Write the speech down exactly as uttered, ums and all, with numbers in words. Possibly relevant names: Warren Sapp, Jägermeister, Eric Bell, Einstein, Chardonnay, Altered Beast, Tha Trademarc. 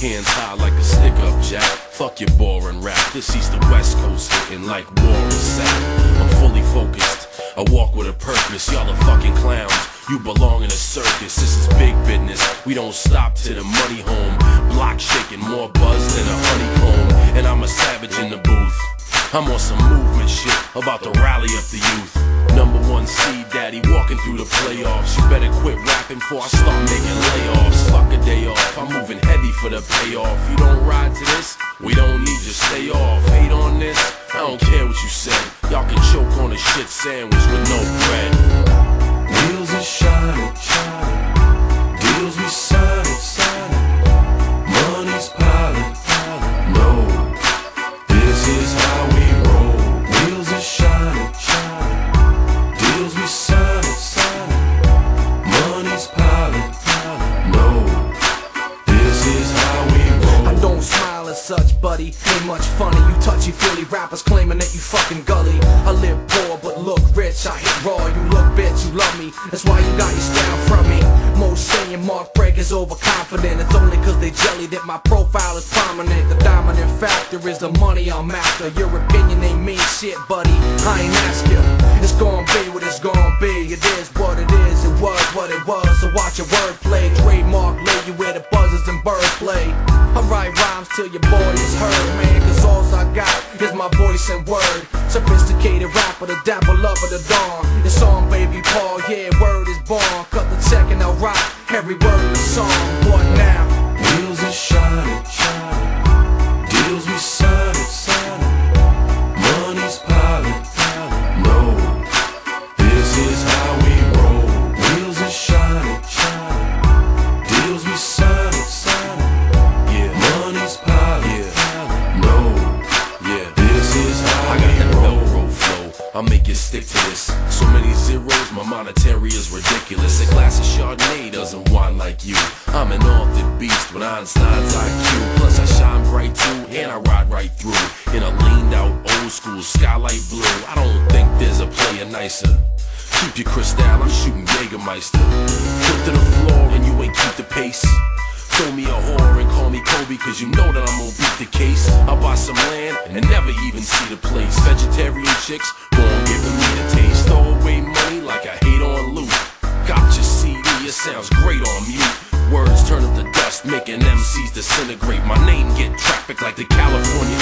Hands high like a stick-up jack. Fuck your boring rap. This East and West Coast looking like Warren Sapp. I'm fully focused. I walk with a purpose. Y'all are fucking clowns. You belong in a circus. This is big business. We don't stop till the money home. Block shaking, more buzz than a honeycomb. And I'm a savage in the booth. I'm on some movement shit, about to rally up the youth. Number one seed daddy walking through the playoffs. You better quit rapping before I start making layoffs. Fuck a day off, I'm moving heavy for the payoff. You don't ride to this, we don't need to stay off. Hate on this, I don't care what you said. Y'all can choke on a shit sandwich with no bread. Deals is shining, shining. Deals we signing, signing. Money's piling, piling. No, this is how we roll. Deals is shining, shining. Deals we sign, sign. Money's piling, piling. No, this is how we roll. I don't smile at such, buddy. Ain't much funny. You touchy-feely rappers claiming that you fucking gully. I live poor but look rich. I hit raw. You look bitch, you love me. That's why you got your style from me. Most saying mark breakers overconfident. It's only cause they jelly that my profile is prominent. The dominant factor is the money I'm after. Your opinion ain't mean shit, buddy. I ain't ask you. It's gonna be what it's gonna be. It is what it is, it was what it was. So watch your wordplay. Trademark lay you where the buzzers and birds play. I write rhymes till your boy is heard, man. Cause all I got is my voice and word. Sophisticated rapper, the dapper lover, the dawn. It's on, baby Paul, yeah, word is born. Cut the check and I'll rock every word of the song. What now? Deals is shining, shining. Deals we signing, signing. Money's piling, piling. No. This is how we roll. Deals is shining, shining. Deals we signing, signing. Yeah. Money's piling, piling. No. Yeah. This is how I got that railroad flow. I make it stick to this. So many zeros, my monetary is ridiculous. A glass of Chardonnay doesn't wine like you. I'm an altered beast with Einstein's I Q. Plus I shine bright too, and I ride right through in a leaned out old school skylight blue. I don't think there's a player nicer. Keep your crystal, I'm shooting Jägermeister. Flip to the floor and you ain't keep the pace. Throw me a whore and call me Kobe, cause you know that I'm gonna beat the case. I buy some land and never even see the place. Vegetarian chicks won't give me the taste. Throw away money like I hate on loot. Got your C D, it sounds great on mute. Words turn up to dust, making M Cs disintegrate. My name get trafficked like the California